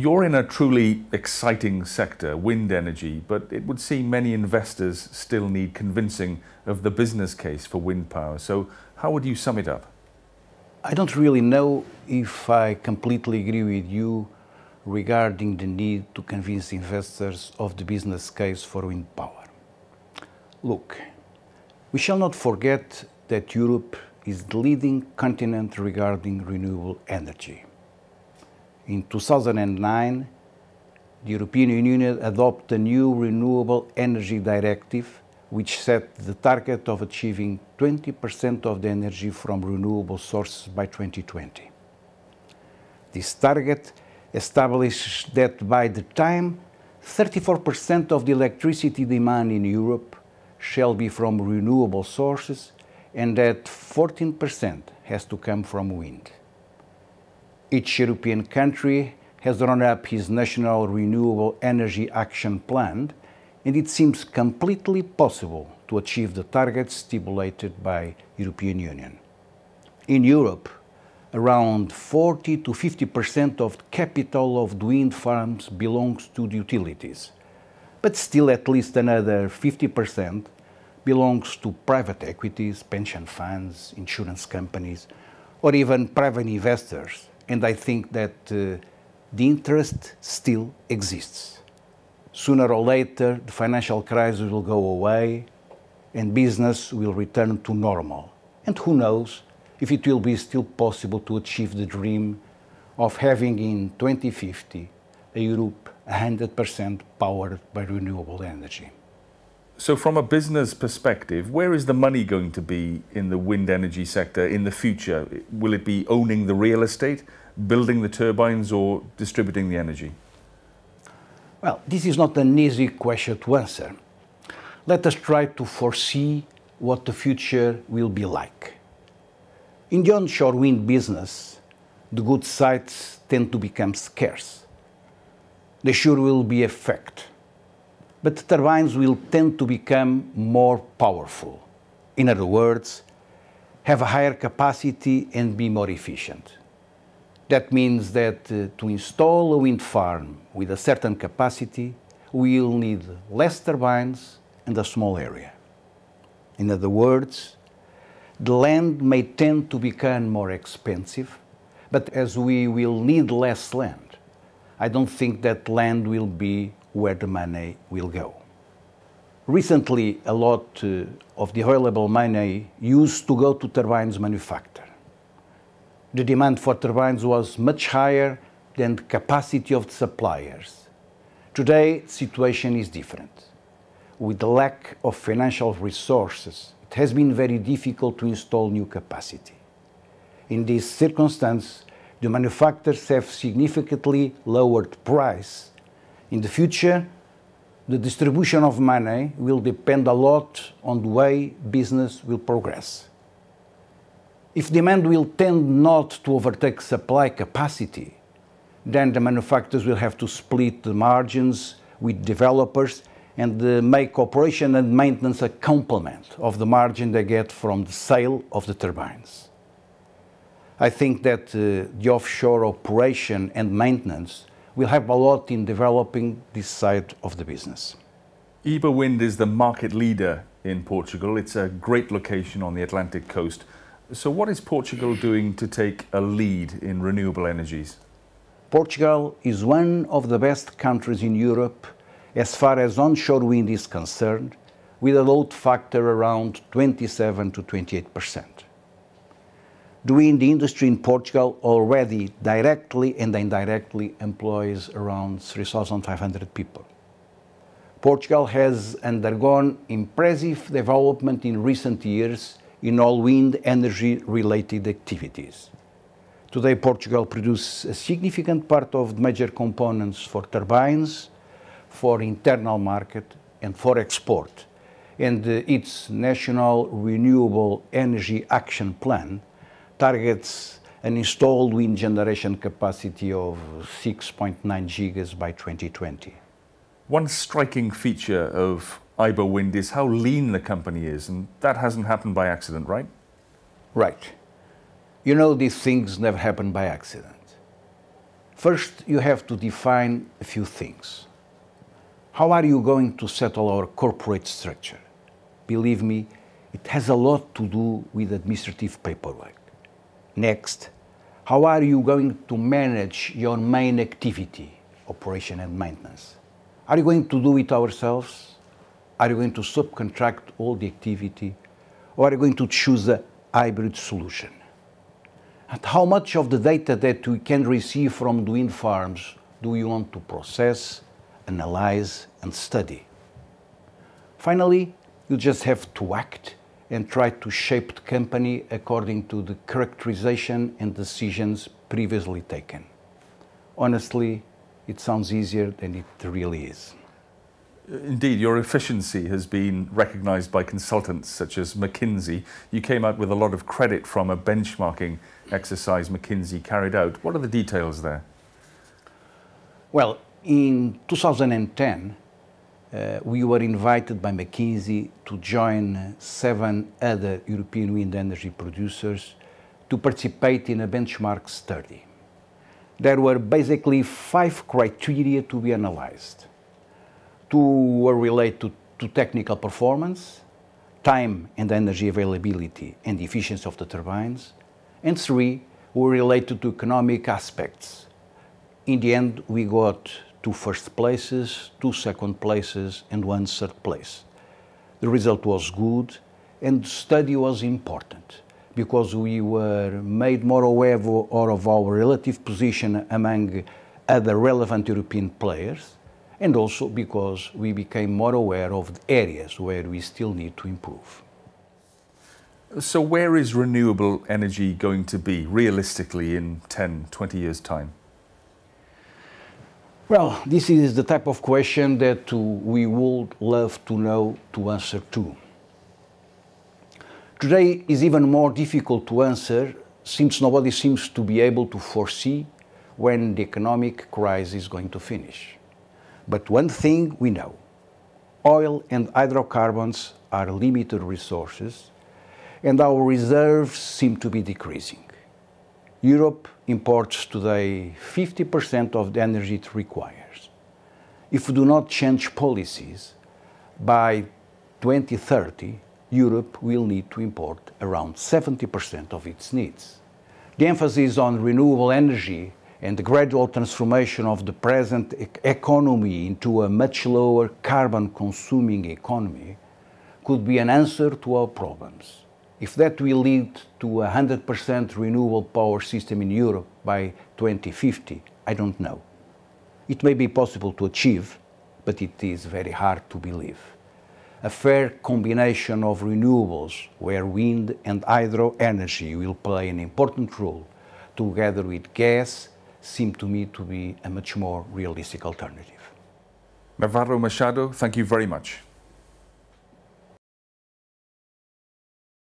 You're in a truly exciting sector, wind energy, but it would seem many investors still need convincing of the business case for wind power. So how would you sum it up? I don't really know if I completely agree with you regarding the need to convince investors of the business case for wind power. Look, we shall not forget that Europe is the leading continent regarding renewable energy. In 2009, the European Union adopted a new renewable energy directive, which set the target of achieving 20% of the energy from renewable sources by 2020. This target established that by the time 34% of the electricity demand in Europe shall be from renewable sources and that 14% has to come from wind. Each European country has drawn up his national renewable energy action plan, and it seems completely possible to achieve the targets stipulated by the European Union. In Europe, around 40 to 50% of the capital of wind farms belongs to the utilities, but still at least another 50% belongs to private equities, pension funds, insurance companies, or even private investors. And I think that the interest still exists. Sooner or later, the financial crisis will go away and business will return to normal. And who knows if it will be still possible to achieve the dream of having in 2050 a Europe 100% powered by renewable energy. So from a business perspective, where is the money going to be in the wind energy sector in the future? Will it be owning the real estate, building the turbines, or distributing the energy? Well, this is not an easy question to answer. Let us try to foresee what the future will be like. In the onshore wind business, the good sites tend to become scarce. They sure will be affected. But the turbines will tend to become more powerful. In other words, have a higher capacity and be more efficient. That means that to install a wind farm with a certain capacity, we'll need less turbines and a small area. In other words, the land may tend to become more expensive, but as we will need less land, I don't think that land will be where the money will go. Recently, a lot of the available money used to go to turbines manufacture. The demand for turbines was much higher than the capacity of the suppliers. Today, the situation is different. With the lack of financial resources, it has been very difficult to install new capacity. In this circumstance, the manufacturers have significantly lowered price. In the future, the distribution of money will depend a lot on the way business will progress. If demand will tend not to overtake supply capacity, then the manufacturers will have to split the margins with developers and make operation and maintenance a complement of the margin they get from the sale of the turbines. I think that the offshore operation and maintenance will help a lot in developing this side of the business. Iberwind is the market leader in Portugal. It's a great location on the Atlantic coast. So what is Portugal doing to take a lead in renewable energies? Portugal is one of the best countries in Europe as far as onshore wind is concerned, with a load factor around 27 to 28%. The wind industry in Portugal already directly and indirectly employs around 3,500 people. Portugal has undergone impressive development in recent years in all wind energy-related activities. Today, Portugal produces a significant part of the major components for turbines, for internal market and for export, and its National Renewable Energy Action Plan targets an installed wind generation capacity of 6.9 gigas by 2020. One striking feature of Iberwind is how lean the company is, and that hasn't happened by accident, right? Right. You know, these things never happen by accident. First, you have to define a few things. How are you going to settle our corporate structure? Believe me, it has a lot to do with administrative paperwork. Next, how are you going to manage your main activity, operation and maintenance? Are you going to do it ourselves? Are you going to subcontract all the activity? Or are you going to choose a hybrid solution? And how much of the data that we can receive from the wind farms do you want to process, analyze, and study? Finally, you just have to act and try to shape the company according to the characterization and decisions previously taken. Honestly, it sounds easier than it really is. Indeed, your efficiency has been recognized by consultants such as McKinsey. You came out with a lot of credit from a benchmarking exercise McKinsey carried out. What are the details there? Well, in 2010, we were invited by McKinsey to join 7 other European wind energy producers to participate in a benchmark study. There were basically 5 criteria to be analyzed. 2 were related to technical performance, time and energy availability and efficiency of the turbines, and 3 were related to economic aspects. In the end, we got 2 first places, 2 second places, and 1 third place. The result was good, and the study was important because we were made more aware of our relative position among other relevant European players, and also because we became more aware of the areas where we still need to improve. So where is renewable energy going to be realistically in 10, 20 years' time? Well, this is the type of question that we would love to know to answer to. Today is even more difficult to answer since nobody seems to be able to foresee when the economic crisis is going to finish. But one thing we know, oil and hydrocarbons are limited resources, and our reserves seem to be decreasing. Europe imports today 50% of the energy it requires. If we do not change policies, by 2030, Europe will need to import around 70% of its needs. The emphasis on renewable energy and the gradual transformation of the present economy into a much lower carbon-consuming economy could be an answer to our problems. If that will lead to a 100% renewable power system in Europe by 2050, I don't know. It may be possible to achieve, but it is very hard to believe. A fair combination of renewables, where wind and hydro energy will play an important role, together with gas, seem to me to be a much more realistic alternative. Navarro Machado, thank you very much.